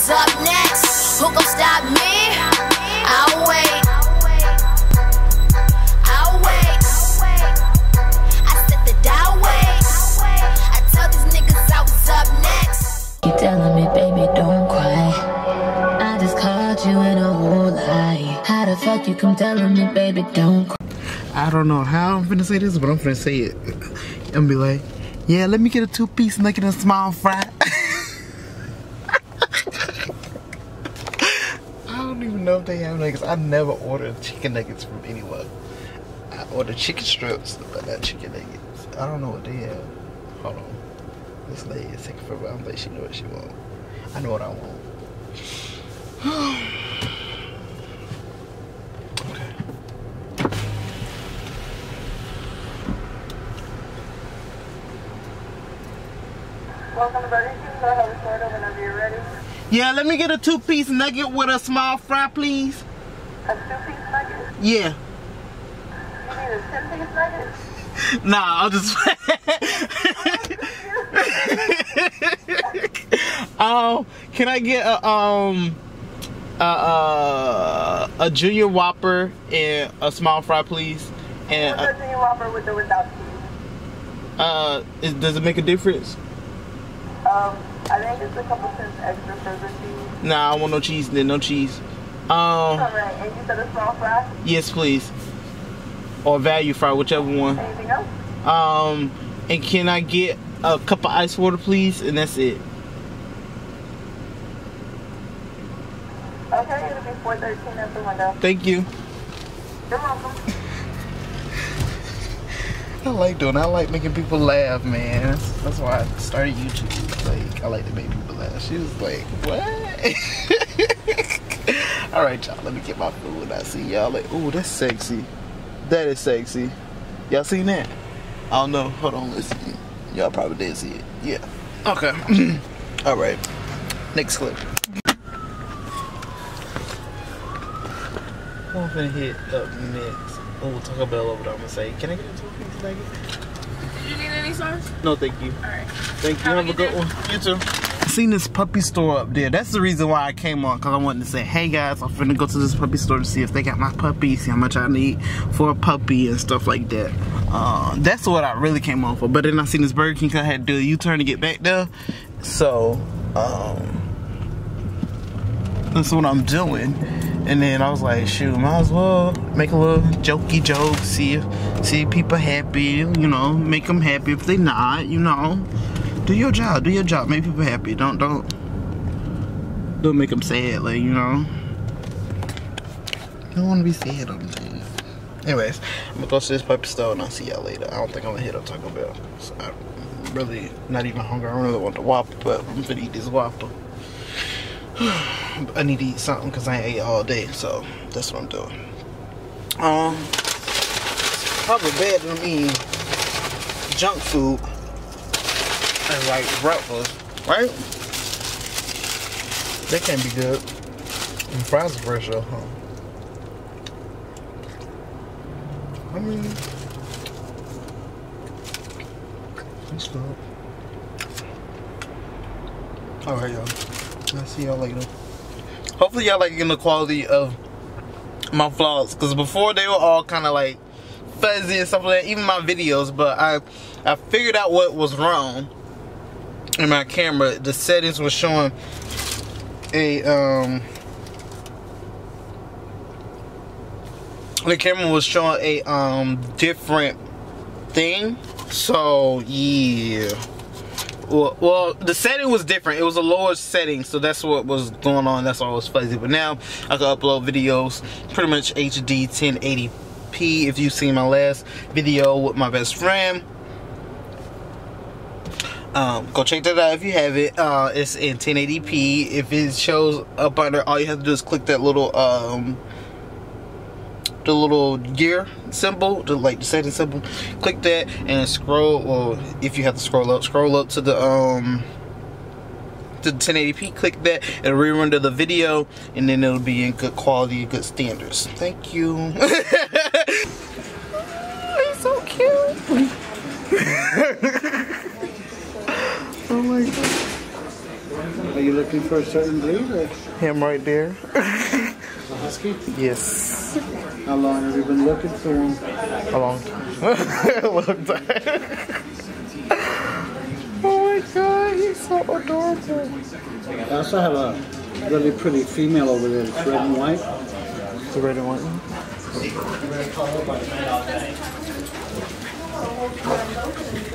is up next. Who gon' stop me? I'll wait. I'll wait. I said that I'll wait. I told these niggas I was up next. Keep telling me, baby, don't cry. I just called you in a whole lie. How the fuck you come telling me, baby, don't cry? I don't know how I'm finna say this, but I'm finna say it. And be like, yeah, let me get a two-piece naked and small fry. If they have nuggets, I never ordered chicken nuggets from anyone. I order chicken strips, but not chicken nuggets. I don't know what they have. Hold on, this lady is taking forever. I don't think she knows what she wants. I know what I want. Okay. Welcome, buddy. You can go ahead and start whenever you're ready. Yeah, let me get a two-piece nugget with a small fry, please. A two-piece nugget? Yeah. You need a 10-piece nugget? Nah, I'll just... can I get a junior whopper and a small fry, please? And what's a junior whopper with or without cheese? Does it make a difference? I think it's a couple cents extra for the cheese. Nah, I want no cheese, then no cheese. Alright, and you said a small fry? Yes, please. Or value fry, whichever one. Anything else? And can I get a cup of ice water, please? And that's it. Okay, it'll be 413 at the window. Thank you. You're welcome. I like doing. I like making people laugh, man. That's why I started YouTube. Like, I like to make people laugh. She was like, "What?" All right, y'all. Let me get my food. I see y'all. Like, ooh, that's sexy. That is sexy. Y'all seen that? I don't know. Hold on, listen. Y'all probably did see it. Yeah. Okay. All right. Next clip. I'm gonna hit up next. Oh, Taco Bell over there. I'm gonna say, can I get a two-piece nugget? You need any sauce? No, thank you. All right. Thank you. Have a good one. You too. I seen this puppy store up there. That's the reason why I came on, because I wanted to say, hey guys, I'm finna go to this puppy store to see if they got my puppy, see how much I need for a puppy and stuff like that. That's what I really came on for. But then I seen this Burger King, cause I had to do a U-turn to get back there. So, that's what I'm doing. And then I was like, shoot, might as well make a little jokey joke, see if people happy, you know, make them happy. If they not, you know, do your job, make people happy. Don't make them sad, like, you know. Don't want to be sad on things. Anyways, I'm gonna go to this puppy store and I'll see y'all later. I don't think I'm gonna hit up Taco Bell. So I'm really not even hungry. I don't really want the Whopper, but I'm gonna eat this Whopper. I need to eat something because I ain't ate all day, so that's what I'm doing. It's probably bad to eat junk food and like breakfast, right? That can't be good. And fries are fresh, though, huh? I mean, that's good. Alright, y'all. I'll see y'all later. Hopefully y'all liking the quality of my vlogs, because before they were all kind of like fuzzy and stuff like that, even my videos, but I figured out what was wrong in my camera. The settings were showing the camera was showing a different thing, so yeah. Well, the setting was different. It was a lower setting, so that's what was going on. That's why it was fuzzy. But now I can upload videos pretty much HD 1080p. If you've seen my last video with my best friend, go check that out if you have it. It's in 1080p. If it shows up under, all you have to do is click that little the little gear symbol, the setting symbol, click that and scroll, or if you have to scroll up to the to 1080p, click that and rerender the video, and then it'll be in good quality, good standards. Thank you. He's so cute. Oh my god. Are you looking for a certain breed? Or? Him right there. A husky? Yes. How long have you been looking for him? A long time. A long time. Oh my god, he's so adorable. I also have a really pretty female over there. It's red and white. It's a red and white one.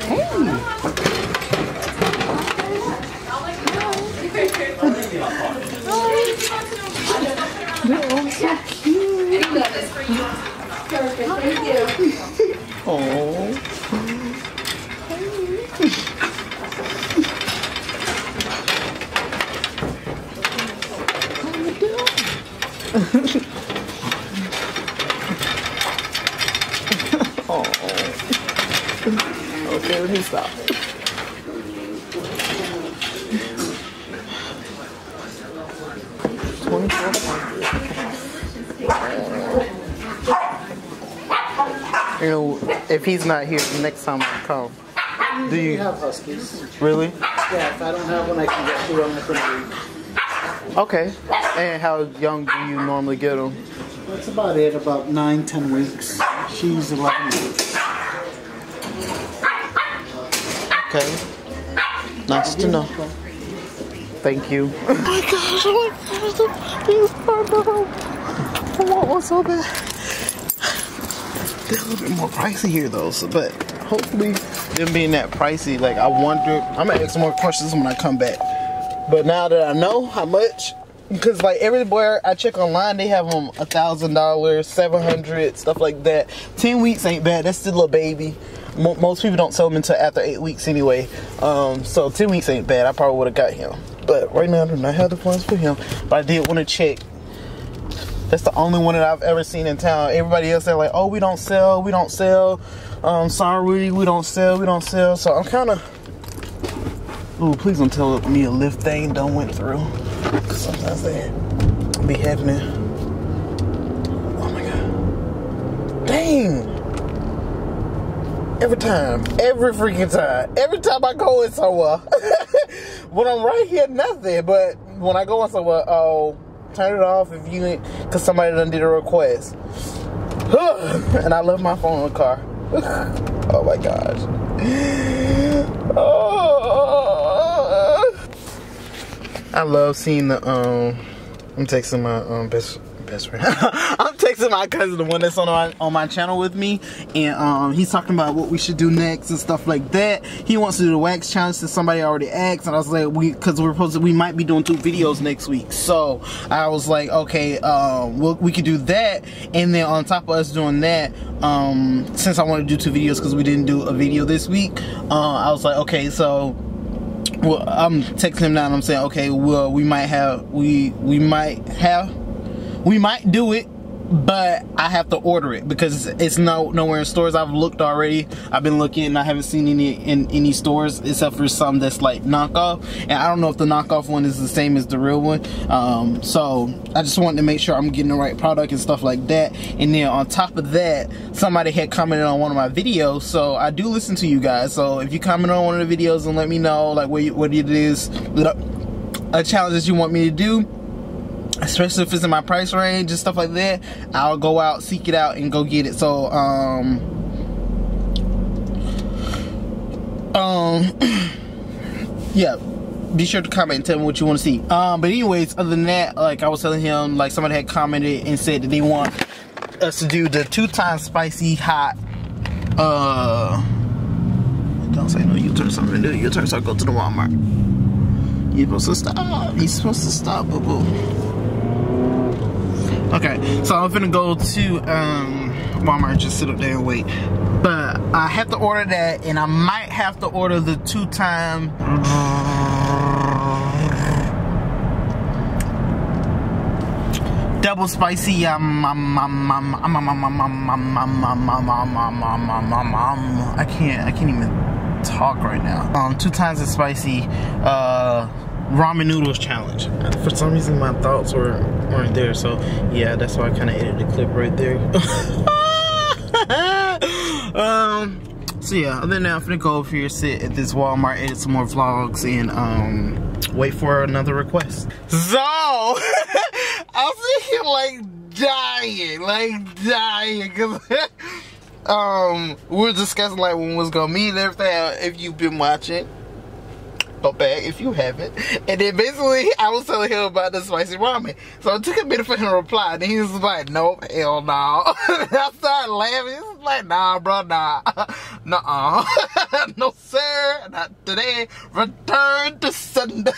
Hey! They're all so cute. Perfect, thank you. Oh. Oh. Okay, let me stop. You know, if he's not here next time I come, do you have huskies? Really? Yeah. If I don't have one, I can get two on the front. Okay, and how young do you normally get them? That's about it, about 9, 10 weeks. She's 11 weeks. Okay, nice to know. Thank you. Oh my gosh, oh my gosh, the puppies are little. I want one so bad. They're a little bit more pricey here though, so, but hopefully them being that pricey, like I wonder, I'm gonna ask more questions when I come back. But now that I know how much, because like everywhere I check online, they have them $1,000, $700, stuff like that. 10 weeks ain't bad. That's still a baby. Most people don't sell them until after 8 weeks anyway. So 10 weeks ain't bad. I probably would have got him. But right now I do not have the funds for him. But I did want to check. That's the only one that I've ever seen in town. Everybody else, they're like, oh, we don't sell, we don't sell. Sorry, we don't sell, we don't sell. So I'm kind of... Ooh, please don't tell me a lift thing done went through. Sometimes that be happening. Oh my god. Dang! Every time. Every freaking time. Every time I go in somewhere. When I'm right here, nothing. But when I go in somewhere, oh, turn it off if you ain't, because somebody done did a request. And I left my phone in the car. Oh my gosh. Oh. I love seeing the, I'm texting my, best friend. I'm texting my cousin, the one that's on my channel with me, and, he's talking about what we should do next and stuff like that. He wants to do the wax challenge since somebody already asked, and I was like, we might be doing 2 videos next week. So, I was like, okay, we could do that, and then on top of us doing that, since I want to do 2 videos because we didn't do a video this week, I was like, okay, so... Well, I'm texting him now and I'm saying, okay, well, we might do it, but I have to order it because it's nowhere in stores. I've looked already. I've been looking and I haven't seen any in any stores except for some that's like knockoff. And I don't know if the knockoff one is the same as the real one. So I just wanted to make sure I'm getting the right product and stuff like that. And then on top of that, somebody had commented on one of my videos. So I do listen to you guys. So if you comment on one of the videos and let me know like what it is, a challenge that you want me to do, especially if it's in my price range and stuff like that, I'll go out, seek it out, and go get it. So, yeah, be sure to comment and tell me what you want to see. But anyways, other than that, like I was telling him, like somebody had commented and said that they want us to do the 2-time spicy hot, don't say no U-turn, something new U-turn, so I go to the Walmart. You're supposed to stop, you're supposed to stop, boo-boo. Okay, so I'm finna go to Walmart and just sit up there and wait. But I have to order that, and I might have to order the 2-time. Double spicy. I can't even talk right now. 2 times the spicy. Ramen noodles challenge. For some reason my thoughts weren't there, so yeah, that's why I kind of edited the clip right there. So yeah, other than that, I'm gonna go over here, sit at this Walmart, edit some more vlogs, and wait for another request. So, I'm thinking like dying, cause we were discussing like when we was gonna meet and everything. If you've been watching, go back if you haven't. And then basically, I was telling him about the spicy ramen. So it took a minute for him to reply. And he was like, nope, hell no. I started laughing. He was like, nah, bro, nah. Nuh-uh. No, sir. Not today. Return to Sunday.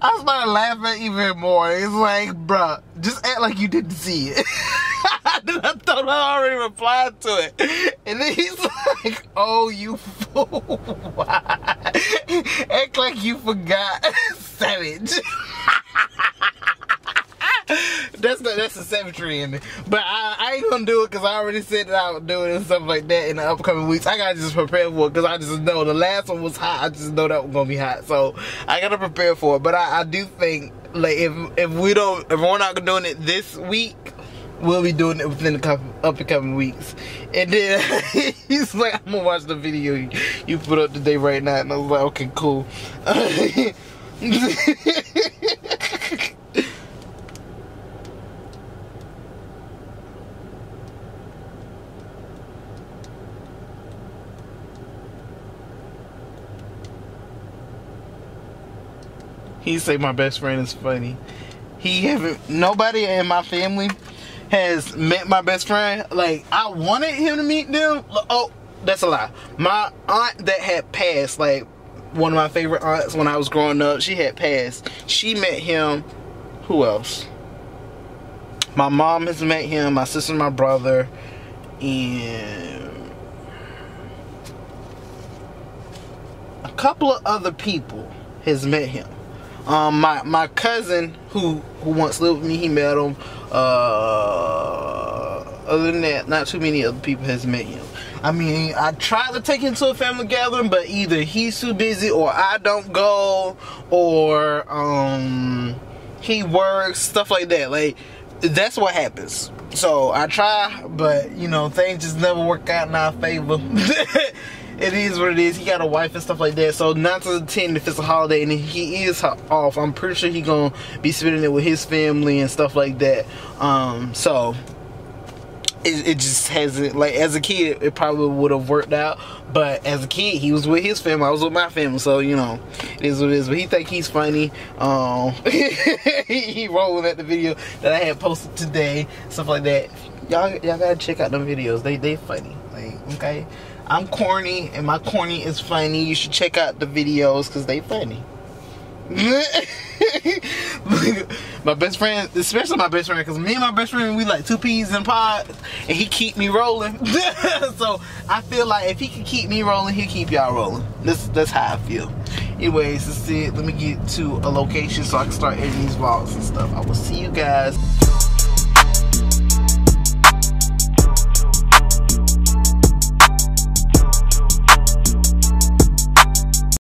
I started laughing even more. It's like, bruh, just act like you didn't see it. I thought I already replied to it. And then he's like, oh, you fool. Act like you forgot. Savage. That's the savagery in me. But I ain't gonna do it because I already said that I would do it and stuff like that in the upcoming weeks. I gotta just prepare for it because I just know the last one was hot. I just know that was gonna be hot. So I gotta prepare for it. But I do think like if we're not doing it this week, we'll be doing it within the upcoming weeks. And then he's like, I'm gonna watch the video you put up today right now. And I was like, okay, cool. He say my best friend is funny. Nobody in my family has met my best friend. Like, I wanted him to meet them. Oh, that's a lie. My aunt that had passed, like one of my favorite aunts when I was growing up, she had passed. She met him. Who else? My mom has met him, my sister, my brother, and a couple of other people has met him. My cousin who once lived with me, he met him. Other than that, not too many other people has met him. I mean, I try to take him to a family gathering, but either he's too busy or I don't go, or he works, stuff like that. Like, that's what happens. So I try, but you know, things just never work out in our favor. It is what it is. He got a wife and stuff like that. So 9 to 10, if it's a holiday and he is off, I'm pretty sure he gonna be spending it with his family and stuff like that. So it just hasn't. Like, as a kid, it probably would have worked out. But as a kid, he was with his family. I was with my family. So you know, it is what it is. But he think he's funny. He rolling at the video that I had posted today, stuff like that. Y'all gotta check out them videos. They funny. Like, okay. I'm corny, and my corny is funny. You should check out the videos, because they funny. My best friend, especially my best friend, because me and my best friend, we like two peas in a pod, and he keep me rolling. So I feel like if he can keep me rolling, he'll keep y'all rolling. That's how I feel. Anyways, that's it. Let me get to a location so I can start editing these vlogs and stuff. I will see you guys.